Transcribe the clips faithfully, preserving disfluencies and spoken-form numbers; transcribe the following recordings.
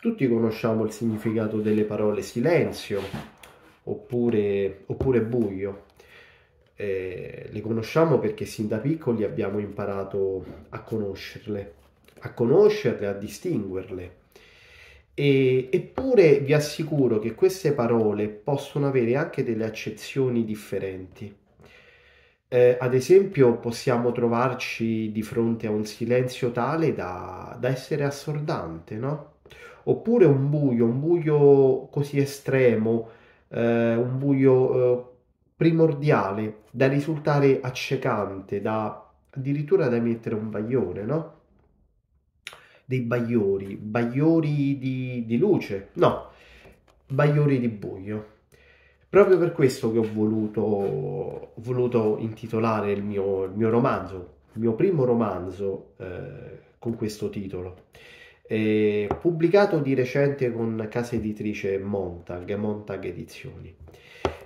Tutti conosciamo il significato delle parole silenzio oppure, oppure buio. Eh, le conosciamo perché sin da piccoli abbiamo imparato a conoscerle, a conoscerle, a distinguerle. E, eppure vi assicuro che queste parole possono avere anche delle accezioni differenti. Eh, ad esempio possiamo trovarci di fronte a un silenzio tale da, da essere assordante, no? Oppure un buio, un buio così estremo, eh, un buio eh, primordiale, da risultare accecante, da, addirittura da emettere un bagliore, no? Dei bagliori, bagliori di, di luce, no, bagliori di buio. Proprio per questo che ho voluto, ho voluto intitolare il mio, il mio romanzo, il mio primo romanzo eh, con questo titolo. Eh, pubblicato di recente con casa editrice Montag, Montag Edizioni.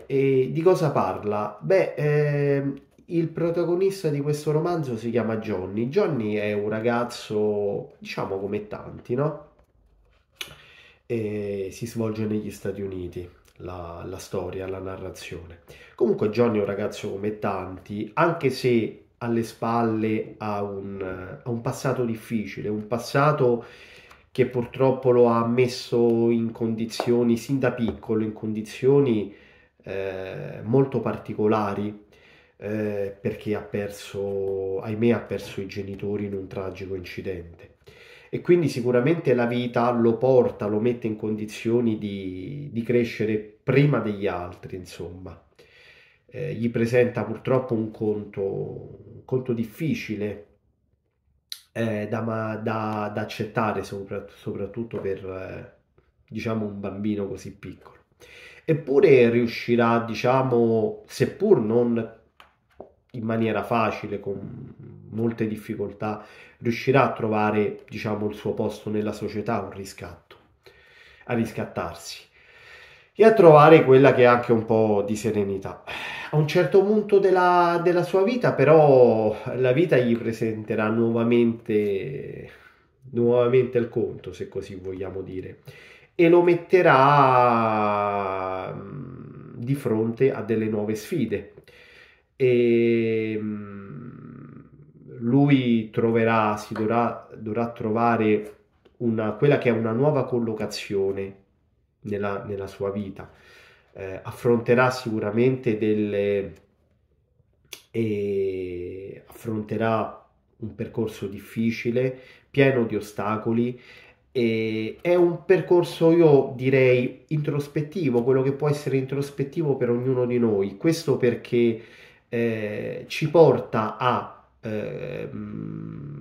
E di cosa parla? Beh, eh, il protagonista di questo romanzo si chiama Johnny. Johnny è un ragazzo, diciamo come tanti, no? E si svolge negli Stati Uniti la, la storia, la narrazione. Comunque Johnny è un ragazzo come tanti, anche se alle spalle ha un, ha un passato difficile, un passato che purtroppo lo ha messo in condizioni, sin da piccolo, in condizioni eh, molto particolari, eh, perché ha perso, ahimè, ha perso i genitori in un tragico incidente. E quindi sicuramente la vita lo porta, lo mette in condizioni di, di crescere prima degli altri, insomma. Eh, gli presenta purtroppo un conto, un conto difficile eh, da, da, da accettare, sopra, soprattutto per eh, diciamo un bambino così piccolo. Eppure riuscirà, diciamo, seppur non in maniera facile, con molte difficoltà, riuscirà a trovare, diciamo, il suo posto nella società, un riscatto, a riscattarsi e a trovare quella che è anche un po' di serenità. A un certo punto della, della sua vita, però, la vita gli presenterà nuovamente, nuovamente il conto, se così vogliamo dire, e lo metterà di fronte a delle nuove sfide. E lui troverà, si dovrà, dovrà trovare una, quella che è una nuova collocazione nella, nella sua vita. Eh, affronterà sicuramente delle eh, affronterà un percorso difficile, pieno di ostacoli, e è un percorso, io direi, introspettivo, quello che può essere introspettivo per ognuno di noi. Questo perché eh, ci porta a eh,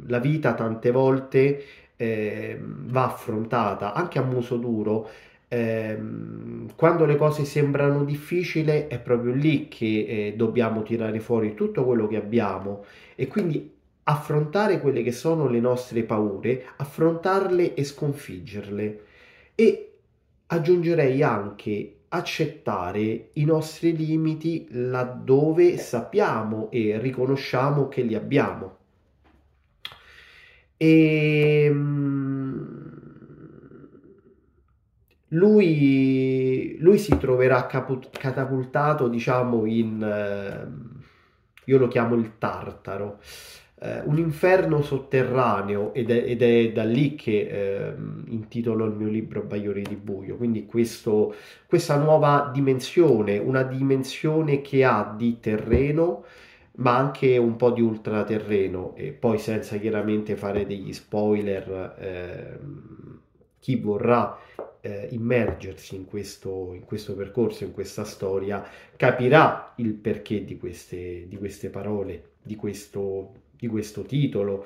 la vita tante volte eh, va affrontata anche a muso duro. Quando le cose sembrano difficili è proprio lì che eh, dobbiamo tirare fuori tutto quello che abbiamo, e quindi affrontare quelle che sono le nostre paure, affrontarle e sconfiggerle, e aggiungerei anche accettare i nostri limiti laddove sappiamo e riconosciamo che li abbiamo. E Lui, lui si troverà catapultato, diciamo, in, io lo chiamo il Tartaro, eh, un inferno sotterraneo, ed è, ed è da lì che eh, intitolo il mio libro Bagliori di Buio. Quindi questo, questa nuova dimensione, una dimensione che ha di terreno, ma anche un po' di ultraterreno, e poi, senza chiaramente fare degli spoiler, eh, chi vorrà Eh, immergersi in questo, in questo percorso, in questa storia, capirà il perché di queste, di queste parole, di questo, di questo titolo.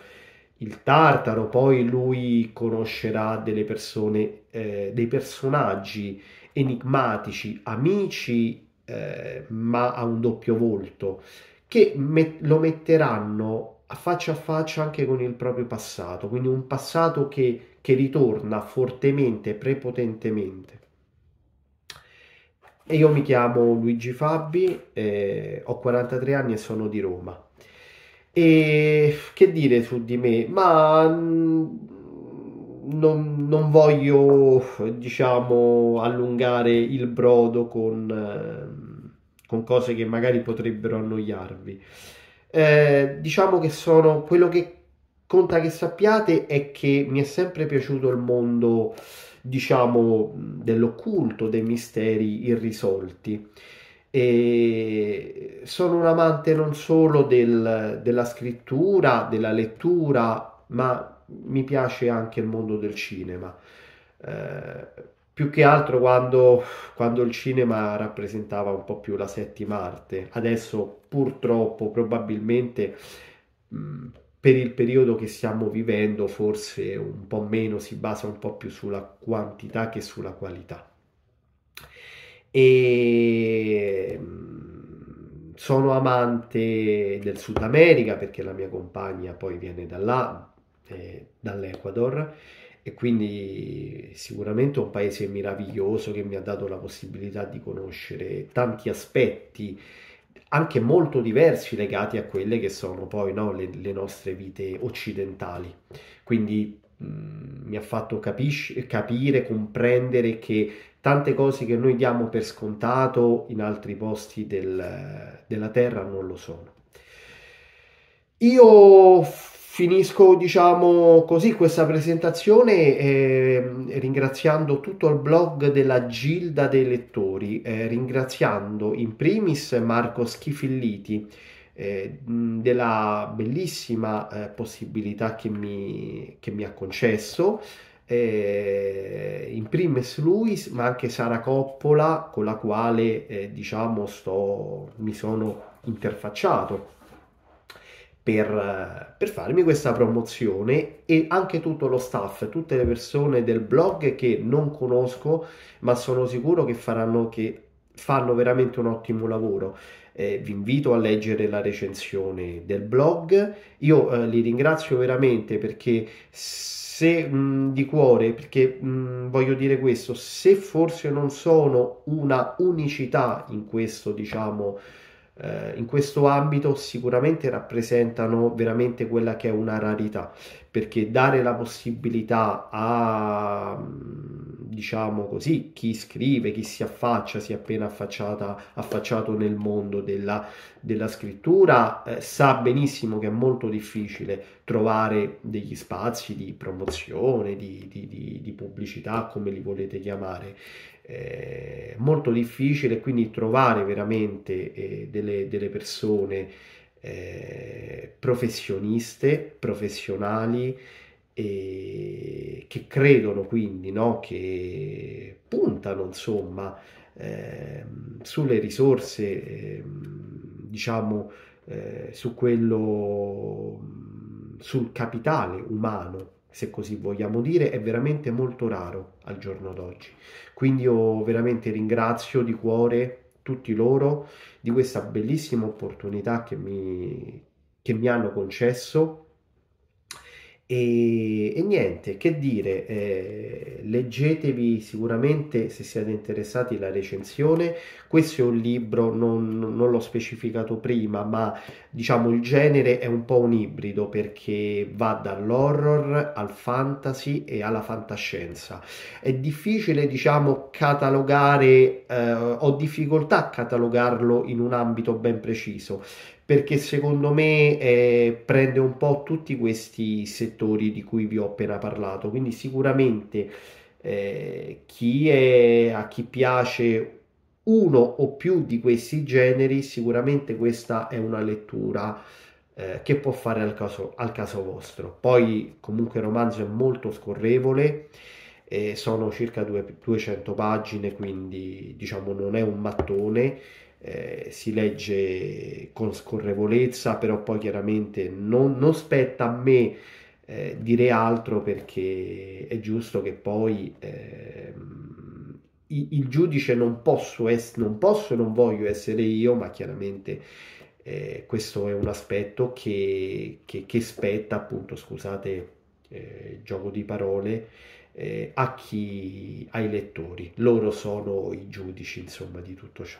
Il Tartaro, poi lui conoscerà delle persone, eh, dei personaggi enigmatici, amici, eh, ma a un doppio volto, che met- lo metteranno a faccia a faccia anche con il proprio passato, quindi un passato che che ritorna fortemente, prepotentemente. E io mi chiamo Luigi Fabi, eh, ho quarantatré anni e sono di Roma. E che dire su di me? Ma mh, non, non voglio, diciamo, allungare il brodo con, eh, con cose che magari potrebbero annoiarvi. Eh, diciamo che sono, quello che conta che sappiate è che mi è sempre piaciuto il mondo, diciamo, dell'occulto, dei misteri irrisolti. E sono un amante non solo del, della scrittura, della lettura, ma mi piace anche il mondo del cinema, eh, più che altro quando, quando il cinema rappresentava un po' più la settima arte. Adesso purtroppo, probabilmente mh, per il periodo che stiamo vivendo, forse un po' meno, si basa un po' più sulla quantità che sulla qualità. E sono amante del Sud America perché la mia compagna poi viene da là, eh, dall'Ecuador, e quindi sicuramente è un paese meraviglioso che mi ha dato la possibilità di conoscere tanti aspetti anche molto diversi legati a quelle che sono poi, no, le, le nostre vite occidentali. Quindi mh, mi ha fatto capisce, capire, comprendere che tante cose che noi diamo per scontato in altri posti del, della terra non lo sono. Io finisco, diciamo così, questa presentazione eh, ringraziando tutto il blog della Gilda dei Lettori, eh, ringraziando in primis Marco Schifilliti eh, della bellissima eh, possibilità che mi, che mi ha concesso. Eh, in primis lui, ma anche Sara Coppola, con la quale eh, diciamo sto, mi sono interfacciato per, per farmi questa promozione, e anche tutto lo staff, tutte le persone del blog che non conosco ma sono sicuro che faranno, che fanno veramente un ottimo lavoro. Eh, vi invito a leggere la recensione del blog. Io eh, li ringrazio veramente, perché se mh, di cuore, perché mh, voglio dire questo, se forse non sono una unicità in questo, diciamo, eh, in questo ambito, sicuramente rappresentano veramente quella che è una rarità, perché dare la possibilità a, diciamo così, chi scrive, chi si affaccia, si è appena affacciata, affacciato nel mondo della, della scrittura, eh, sa benissimo che è molto difficile trovare degli spazi di promozione, di, di, di, di pubblicità, come li volete chiamare, eh, molto difficile, quindi trovare veramente eh, delle, delle persone eh, professioniste, professionali, e che credono, quindi, no, che puntano insomma eh, sulle risorse, eh, diciamo eh, su quello, sul capitale umano, se così vogliamo dire, è veramente molto raro al giorno d'oggi. Quindi io veramente ringrazio di cuore tutti loro di questa bellissima opportunità che mi, che mi hanno concesso. E, e niente, che dire, eh, leggetevi sicuramente, se siete interessati, la recensione. Questo è un libro, non, non l'ho specificato prima, ma diciamo il genere è un po' un ibrido, perché va dall'horror al fantasy e alla fantascienza. È difficile, diciamo, catalogare, eh, ho difficoltà a catalogarlo in un ambito ben preciso, perché secondo me eh, prende un po' tutti questi settori di cui vi ho appena parlato. Quindi sicuramente eh, chi è, a chi piace uno o più di questi generi, sicuramente questa è una lettura eh, che può fare al caso, al caso vostro. Poi comunque il romanzo è molto scorrevole, eh, sono circa duecento pagine, quindi diciamo non è un mattone. Eh, si legge con scorrevolezza, però poi chiaramente non, non spetta a me eh, dire altro, perché è giusto che poi eh, il, il giudice non posso, non posso e non voglio essere io, ma chiaramente eh, questo è un aspetto che, che, che spetta, appunto, scusate eh, gioco di parole, eh, a chi, ai lettori. Loro sono i giudici, insomma, di tutto ciò.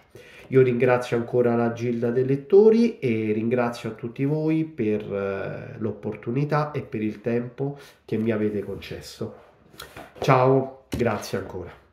Io ringrazio ancora la Gilda dei Lettori e ringrazio a tutti voi per eh, l'opportunità e per il tempo che mi avete concesso. Ciao, grazie ancora.